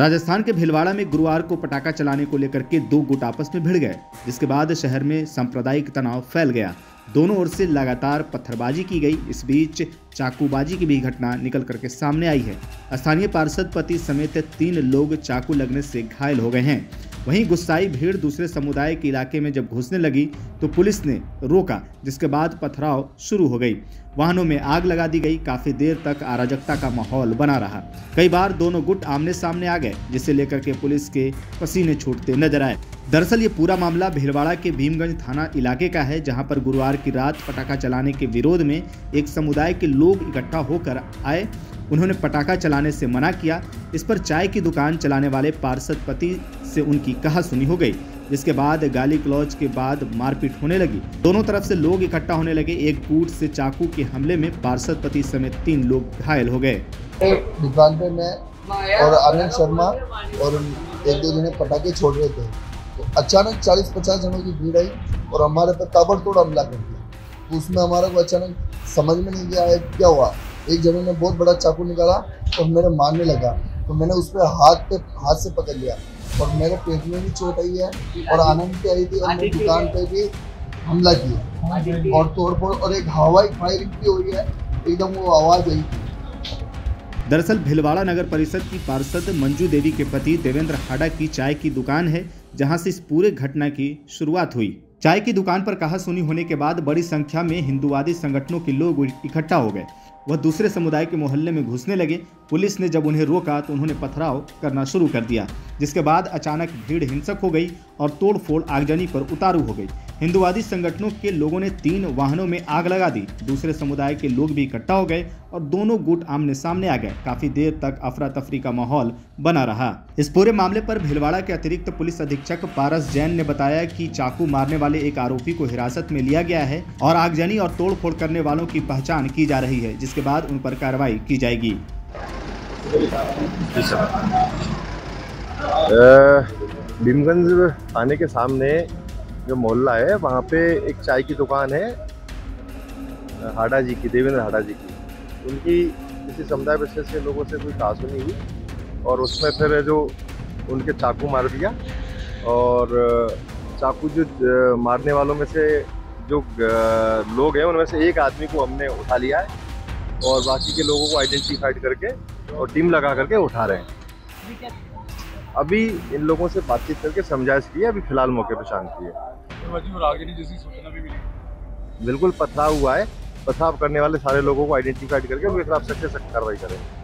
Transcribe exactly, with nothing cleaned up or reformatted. राजस्थान के भिलवाड़ा में गुरुवार को पटाखा चलाने को लेकर के दो गुट आपस में भिड़ गए, जिसके बाद शहर में सांप्रदायिक तनाव फैल गया। दोनों ओर से लगातार पत्थरबाजी की गई। इस बीच चाकूबाजी की भी घटना निकल करके सामने आई है। स्थानीय पार्षद पति समेत तीन लोग चाकू लगने से घायल हो गए हैं। वहीं गुस्साई भीड़ दूसरे समुदाय के इलाके में जब घुसने लगी तो पुलिस ने रोका, जिसके बाद पथराव शुरू हो गई। वाहनों में आग लगा दी गई। काफी देर तक अराजकता का माहौल बना रहा। कई बार दोनों गुट आमने सामने आ गए, जिसे लेकर के पुलिस के पसीने छूटते नजर आए। दरअसल ये पूरा मामला भिलवाड़ा के भीमगंज थाना इलाके का है, जहां पर गुरुवार की रात पटाखा चलाने के विरोध में एक समुदाय के लोग इकट्ठा होकर आए। उन्होंने पटाखा चलाने से मना किया। इस पर चाय की दुकान चलाने वाले पार्षद पति से उनकी कहासुनी हो गई, जिसके बाद गाली गलौज के बाद मारपीट होने लगी। दोनों तरफ से लोग इकट्ठा होने लगे। एक गुट से चाकू के हमले में पार्षद पति समेत तीन लोग घायल हो गए। और आनंद शर्मा और एक दो जने पटाखे छोड़ रहे थे तो अचानक चालीस पचास जनों की भीड़ आई और हमारे पर ताबड़तोड़ हमला कर दिया। उसमें हमारा को अचानक समझ में नहीं गया क्या हुआ। एक जने ने बहुत बड़ा चाकू निकाला और मेरे मारने लगा, तो मैंने उस पर हाथ पे हाथ से पकड़ लिया और मेरे पेट में भी चोट आई है और आनंद पे आई थी और मेरी दुकान पे भी हमला किया और तोड़ फोड़ और एक हवाई फायरिंग भी हुई है। एकदम वो आवाज आई। दरअसल भिलवाड़ा नगर परिषद की पार्षद मंजू देवी के पति देवेंद्र हाड़ा की चाय की दुकान है, जहाँ से इस पूरे घटना की शुरुआत हुई। चाय की दुकान पर कहासुनी होने के बाद बड़ी संख्या में हिंदुवादी संगठनों के लोग इकट्ठा हो गए। वह दूसरे समुदाय के मोहल्ले में घुसने लगे। पुलिस ने जब उन्हें रोका तो उन्होंने पथराव करना शुरू कर दिया, जिसके बाद अचानक भीड़ हिंसक हो गई और तोड़फोड़ आगजनी पर उतारू हो गई। हिंदुवादी संगठनों के लोगों ने तीन वाहनों में आग लगा दी। दूसरे समुदाय के लोग भी इकट्ठा हो गए और दोनों गुट आमने सामने आ गए। काफी देर तक अफरा तफरी का माहौल बना रहा। इस पूरे मामले पर भिलवाड़ा के अतिरिक्त पुलिस अधीक्षक पारस जैन ने बताया कि चाकू मारने वाले एक आरोपी को हिरासत में लिया गया है और आगजनी और तोड़फोड़ करने वालों की पहचान की जा रही है, जिसके बाद उन पर कार्रवाई की जाएगी। भीमगंज थाने के सामने जो मोहल्ला है वहाँ पे एक चाय की दुकान है हाड़ा जी की, देवेंद्र हाड़ा जी की। उनकी किसी समुदाय विशेष के लोगों से कोई कहासुनी हुई और उसमें फिर जो उनके चाकू मार दिया और चाकू जो मारने वालों में से जो लोग हैं उनमें से एक आदमी को हमने उठा लिया है और बाकी के लोगों को आइडेंटिफाइड करके और टीम लगा करके उठा रहे हैं। अभी इन लोगों से बातचीत करके समझाइश की है। अभी फिलहाल मौके पर शांति है। बिल्कुल पथराव हुआ है। पथराव करने वाले सारे लोगों को आइडेंटिफाइड करके उनके खिलाफ सख्त से सख्त कार्रवाई करेंगे।